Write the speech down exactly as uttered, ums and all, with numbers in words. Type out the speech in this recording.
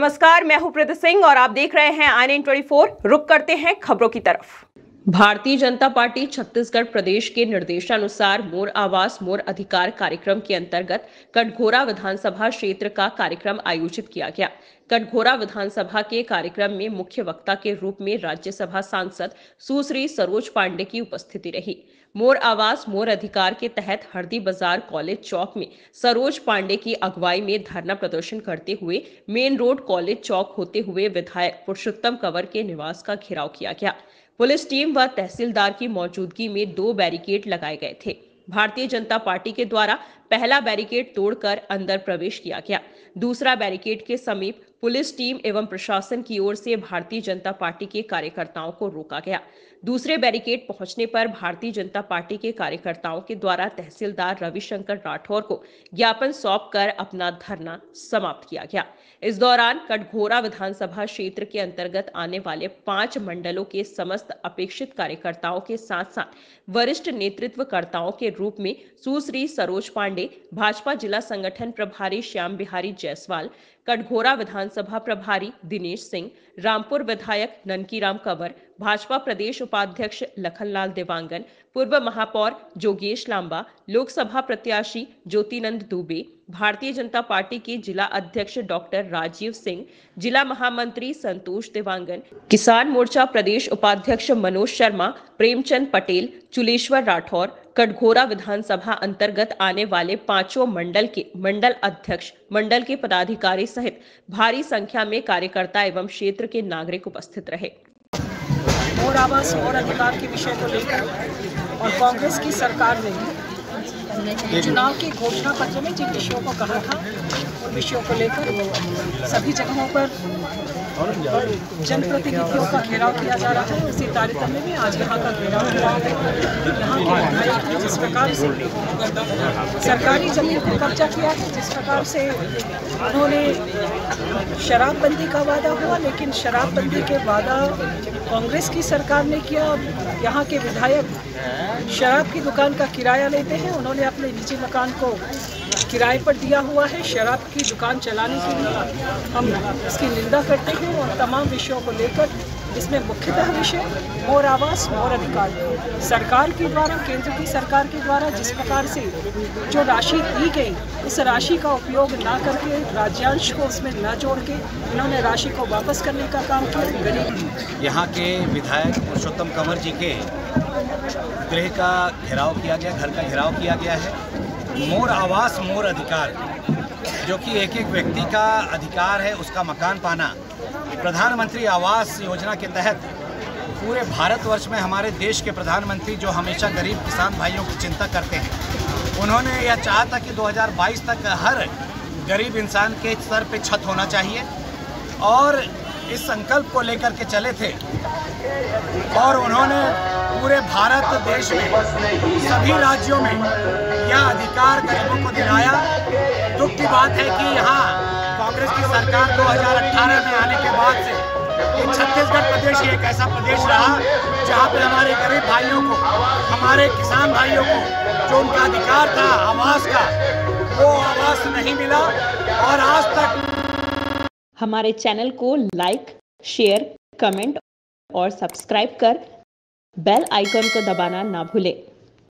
नमस्कार, मैं हूं प्रदीप सिंह और आप देख रहे हैं आने इन चौबीस। रुक करते हैं खबरों की तरफ। भारतीय जनता पार्टी छत्तीसगढ़ प्रदेश के निर्देशानुसार मोर आवास मोर अधिकार कार्यक्रम के अंतर्गत कटघोरा विधानसभा क्षेत्र का कार्यक्रम आयोजित किया गया। कटघोरा विधानसभा के कार्यक्रम में मुख्य वक्ता के रूप में राज्यसभा सांसद सुश्री सरोज पांडे की उपस्थिति रही। मोर आवास मोर अधिकार के तहत हरदी बाजार कॉलेज चौक में सरोज पांडे की अगुवाई में धरना प्रदर्शन करते हुए मेन रोड कॉलेज चौक होते हुए विधायक पुरुषोत्तम कवर के निवास का घेराव किया गया। पुलिस टीम व तहसीलदार की मौजूदगी में दो बैरिकेड लगाए गए थे। भारतीय जनता पार्टी के द्वारा पहला बैरिकेड तोड़कर अंदर प्रवेश किया गया। दूसरा बैरिकेड के समीप पुलिस टीम एवं प्रशासन की ओर से भारतीय जनता पार्टी के कार्यकर्ताओं को रोका गया। दूसरे बैरिकेड पहुंचने पर भारतीय जनता पार्टी के कार्यकर्ताओं के द्वारा तहसीलदार रविशंकर राठौर को ज्ञापन सौंप कर अपना धरना समाप्त किया गया। इस दौरान कटघोरा विधानसभा क्षेत्र के अंतर्गत आने वाले पांच मंडलों के समस्त अपेक्षित कार्यकर्ताओं के साथ साथ वरिष्ठ नेतृत्वकर्ताओं के रूप में सुश्री सरोज पांडे, भाजपा जिला संगठन प्रभारी श्याम बिहारी जयसवाल, कटघोरा विधानसभा प्रभारी दिनेश सिंह, रामपुर विधायक ननकी राम कंवर, भाजपा प्रदेश उपाध्यक्ष लखनलाल देवांगन, पूर्व महापौर जोगेश लांबा, लोकसभा प्रत्याशी ज्योतिनंद दुबे, भारतीय जनता पार्टी के जिला अध्यक्ष डॉक्टर राजीव सिंह, जिला महामंत्री संतोष देवांगन, किसान मोर्चा प्रदेश उपाध्यक्ष मनोज शर्मा, प्रेमचंद पटेल, चुलेश्वर राठौर, कटघोरा विधानसभा अंतर्गत आने वाले पांचों मंडल के मंडल अध्यक्ष, मंडल के पदाधिकारी सहित भारी संख्या में कार्यकर्ता एवं क्षेत्र के नागरिक उपस्थित रहे। मोर आवास मोर अधिकार के विषय को लेकर और कांग्रेस की सरकार ने चुनाव के घोषणा पत्र में जिन विषयों को कहा था उन विषयों को लेकर सभी जगहों पर जनप्रतिनिधियों का घेराव किया जा रहा है। उसी तारतम्य में आज यहाँ का घेराव हुआ है। यहाँ के विधायक ने जिस प्रकार से सरकारी जमीन पर कब्जा किया है, जिस प्रकार से उन्होंने शराबबंदी का वादा हुआ, लेकिन शराबबंदी के वादा कांग्रेस की सरकार ने किया। यहाँ के विधायक शराब की दुकान का किराया लेते हैं। उन्होंने अपने निजी मकान को किराए पर दिया हुआ है शराब की दुकान चलाने के लिए। हम इसकी निंदा करते हैं और तमाम विषयों को लेकर, इसमें मुख्यतः विषय मोर आवास मोर अधिकार सरकार के द्वारा, केंद्र की सरकार के द्वारा जिस प्रकार से जो राशि दी गई उस राशि का उपयोग ना करके, राज्यांश को उसमें ना जोड़ के इन्होंने राशि को वापस करने का काम किया। गरीब यहाँ के विधायक पुरुषोत्तम कंवर जी के गृह का घेराव किया गया, घर का घेराव किया गया है। मोर आवास मोर अधिकार जो कि एक एक व्यक्ति का अधिकार है उसका मकान पाना, प्रधानमंत्री आवास योजना के तहत पूरे भारतवर्ष में हमारे देश के प्रधानमंत्री जो हमेशा गरीब किसान भाइयों की चिंता करते हैं, उन्होंने यह चाहा था कि दो हज़ार बाईस तक हर गरीब इंसान के सर पे छत होना चाहिए और इस संकल्प को लेकर के चले थे। और उन्होंने पूरे भारत देश में सभी राज्यों में यह अधिकार गरीबों को दिलाया। दुख की बात है कि यहाँ कांग्रेस की सरकार दो हज़ार अठारह में आने के बाद से छत्तीसगढ़ प्रदेश एक ऐसा प्रदेश रहा जहाँ पर हमारे गरीब भाइयों को, हमारे किसान भाइयों को जो उनका अधिकार था आवास का, वो आवास नहीं मिला। और आज तक हमारे चैनल को लाइक, शेयर, कमेंट और सब्सक्राइब कर बेल आइकन को दबाना ना भूलें।